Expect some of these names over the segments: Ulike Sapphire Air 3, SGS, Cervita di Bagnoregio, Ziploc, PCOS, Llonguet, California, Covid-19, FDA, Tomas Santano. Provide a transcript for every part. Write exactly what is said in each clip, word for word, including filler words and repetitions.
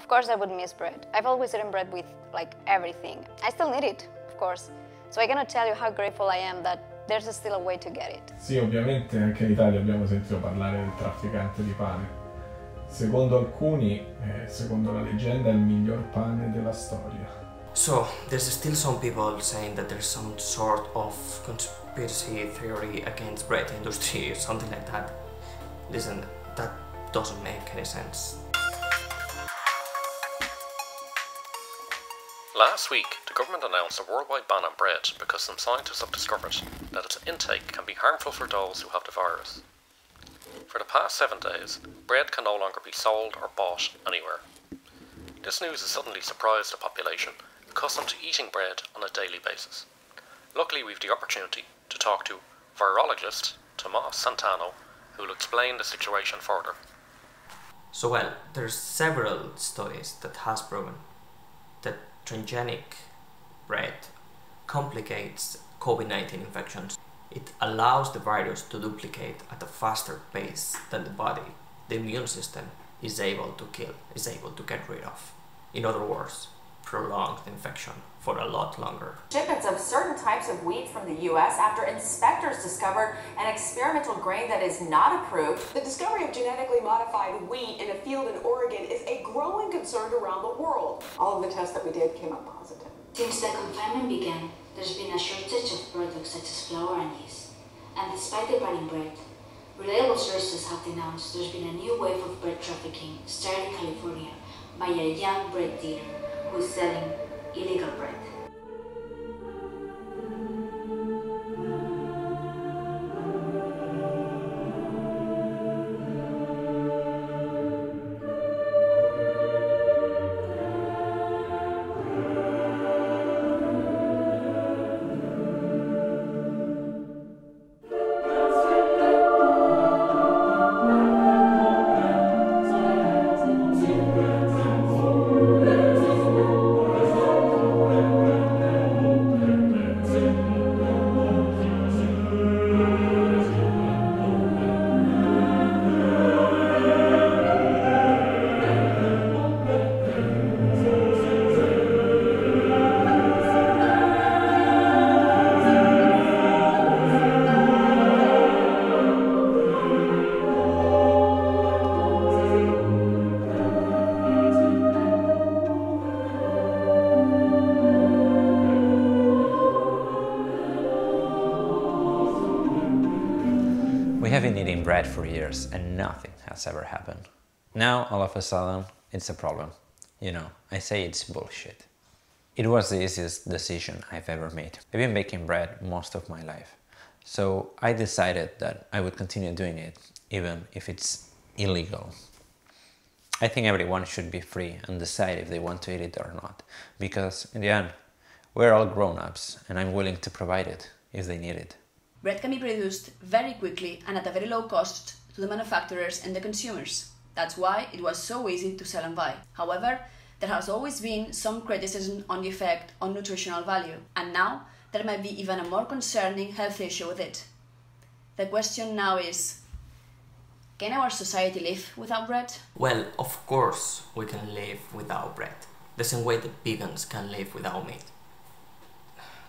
Of course I would miss bread. I've always eaten bread with like everything. I still need it, of course. So I cannot tell you how grateful I am that there's still a way to get it. Sì, ovviamente anche in Italia abbiamo sentito parlare del trafficante di pane. Secondo alcuni, eh, secondo la leggenda, è il miglior pane della storia. So, there's still some people saying that there's some sort of conspiracy theory against bread industry or something like that. Listen, that doesn't make any sense. Last week, the government announced a worldwide ban on bread because some scientists have discovered that its intake can be harmful for those who have the virus. For the past seven days, bread can no longer be sold or bought anywhere. This news has suddenly surprised the population, accustomed to eating bread on a daily basis. Luckily, we've the opportunity to talk to virologist Tomas Santano, who will explain the situation further. So well, there's several studies that has proven that transgenic bread complicates COVID nineteen infections. It allows the virus to duplicate at a faster pace than the body, the immune system, is able to kill, is able to get rid of. In other words, prolonged infection for a lot longer. Shipments of certain types of wheat from the U S after inspectors discovered an experimental grain that is not approved. The discovery of genetically modified wheat in a field in Oregon is a growing concern around the world. All of the tests that we did came up positive. Since the confinement began, there's been a shortage of products such as flour and yeast. And despite the ban on bread, reliable sources have denounced there's been a new wave of bread trafficking started in California by a young bread dealer who is selling illegal bread. We have been eating bread for years and nothing has ever happened. Now, all of a sudden, it's a problem. You know, I say it's bullshit. It was the easiest decision I've ever made. I've been baking bread most of my life. So I decided that I would continue doing it, even if it's illegal. I think everyone should be free and decide if they want to eat it or not, because in the end, we're all grown-ups and I'm willing to provide it if they need it. Bread can be produced very quickly and at a very low cost to the manufacturers and the consumers. That's why it was so easy to sell and buy. However, there has always been some criticism on the effect on nutritional value, and now there might be even a more concerning health issue with it. The question now is, can our society live without bread? Well, of course we can live without bread, the same way that vegans can live without meat.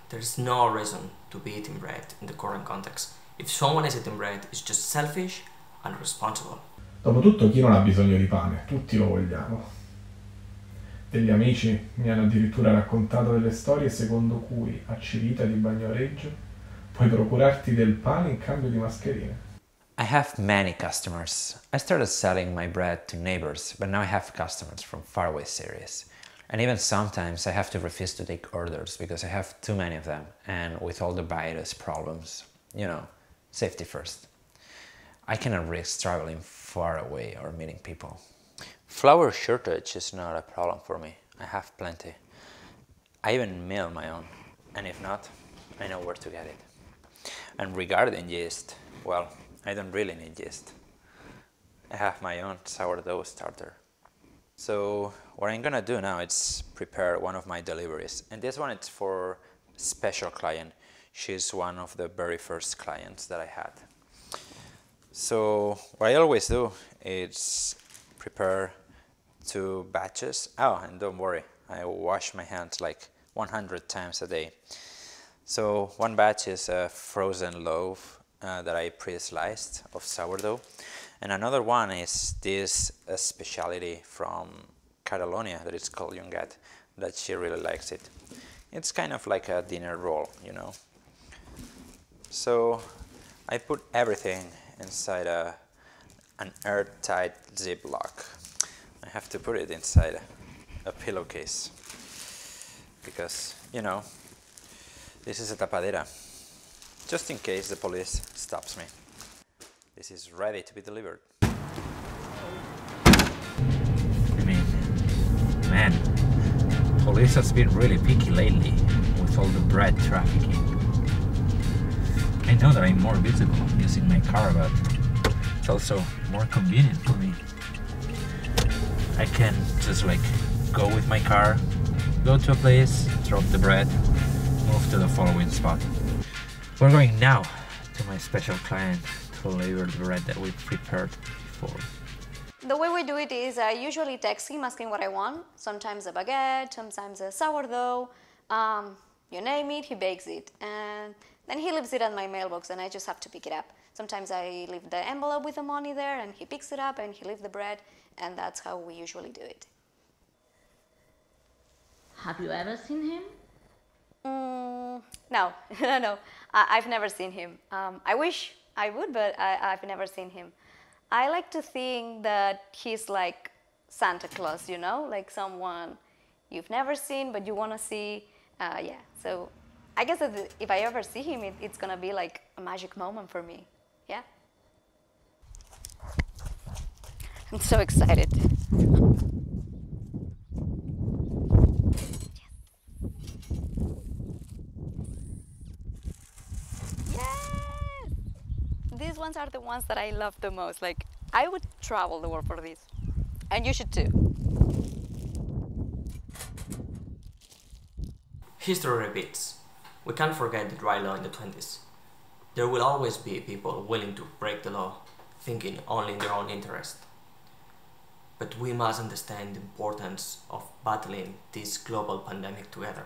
There's no reason to be eating bread in the current context. If someone is eating bread, it's just selfish and irresponsible. Dopotutto, chi non ha bisogno di pane? Tutti lo vogliamo. Degli amici mi hanno addirittura raccontato delle storie secondo cui a Cervita di Bagnoregio puoi procurarti del pane in cambio di mascherine. I have many customers. I started selling my bread to neighbors, but now I have customers from faraway cities. And even sometimes I have to refuse to take orders because I have too many of them, and with all the virus problems, you know, safety first. I cannot risk traveling far away or meeting people. Flour shortage is not a problem for me. I have plenty. I even mill my own, and if not, I know where to get it. And regarding yeast, well, I don't really need yeast. I have my own sourdough starter. So what I'm gonna do now is prepare one of my deliveries, and this one it's for a special client. She's one of the very first clients that I had. So what I always do is prepare two batches. Oh, and don't worry, I wash my hands like one hundred times a day. So one batch is a frozen loaf uh, that I pre-sliced of sourdough, and another one is this uh, speciality from Catalonia that is called Llonguet, that she really likes it. It's kind of like a dinner roll, you know. So I put everything inside a, an airtight Ziploc. I have to put it inside a, a pillowcase because, you know, this is a tapadera, just in case the police stops me. This is ready to be delivered. I mean, man, police has been really picky lately with all the bread trafficking. I know that I'm more visible using my car, but it's also more convenient for me. I can just like go with my car, go to a place, drop the bread, move to the following spot. We're going now to my special client to deliver the bread that we prepared before. The way we do it is I usually text him asking what I want, sometimes a baguette, sometimes a sourdough, um, you name it, he bakes it. And then he leaves it at my mailbox and I just have to pick it up. Sometimes I leave the envelope with the money there and he picks it up and he leaves the bread, and that's how we usually do it. Have you ever seen him? Mm, no, no, no. I, I've never seen him. Um, I wish I would, but I, I've never seen him. I like to think that he's like Santa Claus, you know, like someone you've never seen but you want to see. Uh, yeah, so I guess that if I ever see him, it, it's gonna be like a magic moment for me. Yeah. I'm so excited. Yes. Yes! These ones are the ones that I love the most. Like, I would travel the world for this. And you should too. History repeats. We can't forget the dry law in the twenties. There will always be people willing to break the law, thinking only in their own interest. But we must understand the importance of battling this global pandemic together.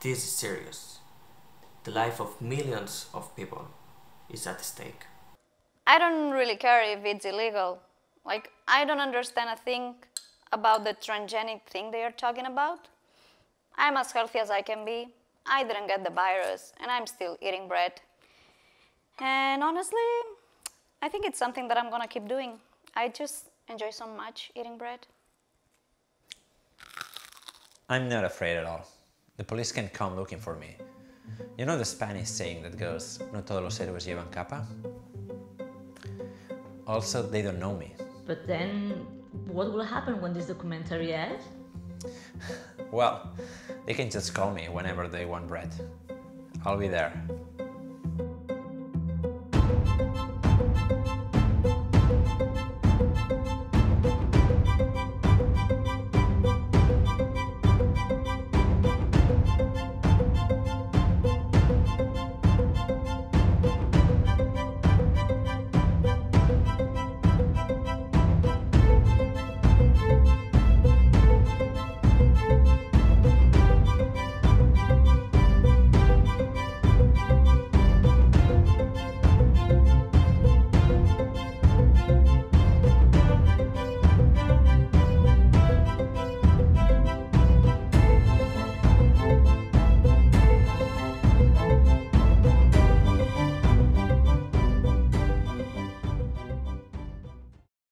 This is serious. The life of millions of people is at stake. I don't really care if it's illegal. Like, I don't understand a thing about the transgenic thing they are talking about. I'm as healthy as I can be, I didn't get the virus, and I'm still eating bread. And honestly, I think it's something that I'm gonna keep doing. I just enjoy so much eating bread. I'm not afraid at all. The police can come looking for me. You know the Spanish saying that goes, "No todos los héroes llevan capa"? Also, they don't know me. But then, what will happen when this documentary airs? Well, they can just call me whenever they want bread. I'll be there,